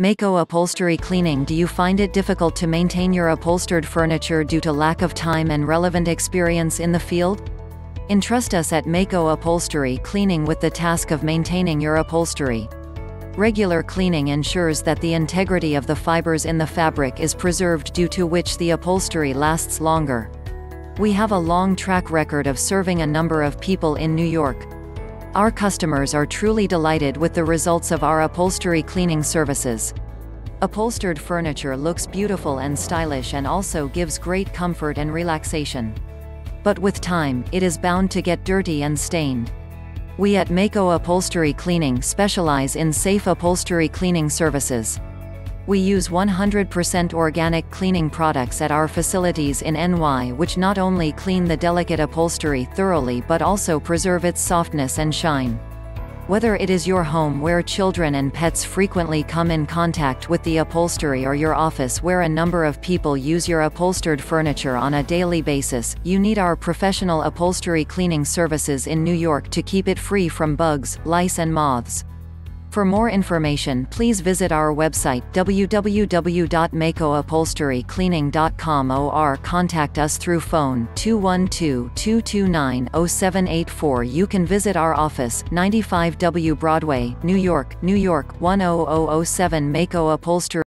Maaco Upholstery Cleaning. Do you find it difficult to maintain your upholstered furniture due to lack of time and relevant experience in the field? Entrust us at Maaco Upholstery Cleaning with the task of maintaining your upholstery. Regular cleaning ensures that the integrity of the fibers in the fabric is preserved, due to which the upholstery lasts longer. We have a long track record of serving a number of people in New York. Our customers are truly delighted with the results of our upholstery cleaning services. Upholstered furniture looks beautiful and stylish and also gives great comfort and relaxation. But with time, it is bound to get dirty and stained. We at Maaco Upholstery Cleaning specialize in safe upholstery cleaning services. We use 100% organic cleaning products at our facilities in NY, which not only clean the delicate upholstery thoroughly but also preserve its softness and shine. Whether it is your home where children and pets frequently come in contact with the upholstery, or your office where a number of people use your upholstered furniture on a daily basis, you need our professional upholstery cleaning services in New York to keep it free from bugs, lice and moths. For more information, please visit our website www.maacoupholsterycleaning.com or contact us through phone 212-229-0784. You can visit our office, 95 W Broadway, New York, New York 10007. Maaco Upholstery